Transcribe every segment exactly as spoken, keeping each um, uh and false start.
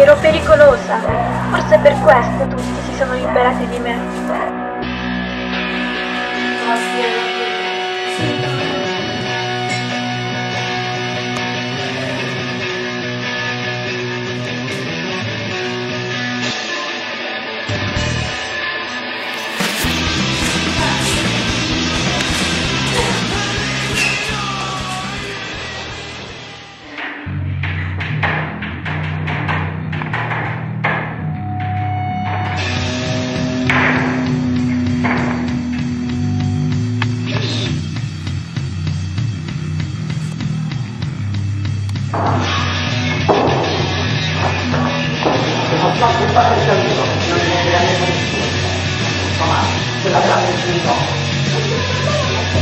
Ero pericolosa, forse per questo tutti si sono liberati di me. No, più facile il cammino, non ne viene veramente nessuno. Ma se la grande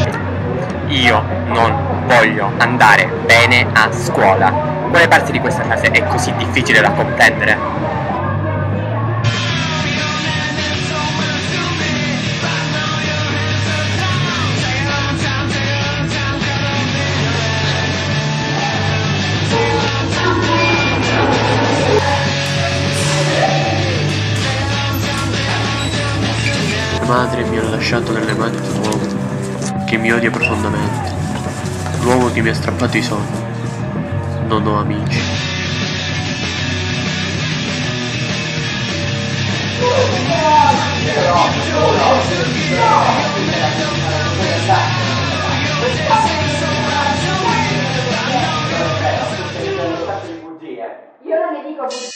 nessuno. Io non voglio andare bene a scuola. Quale parte di questa frase è così difficile da comprendere? Madre mi ha lasciato nelle mani di un uomo che mi odia profondamente, l'uomo che mi ha strappato i sogni. Non ho amici. Io non ne dico bugie.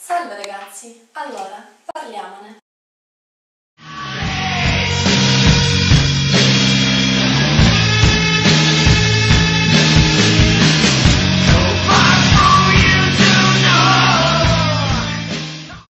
Salve ragazzi, allora parliamone.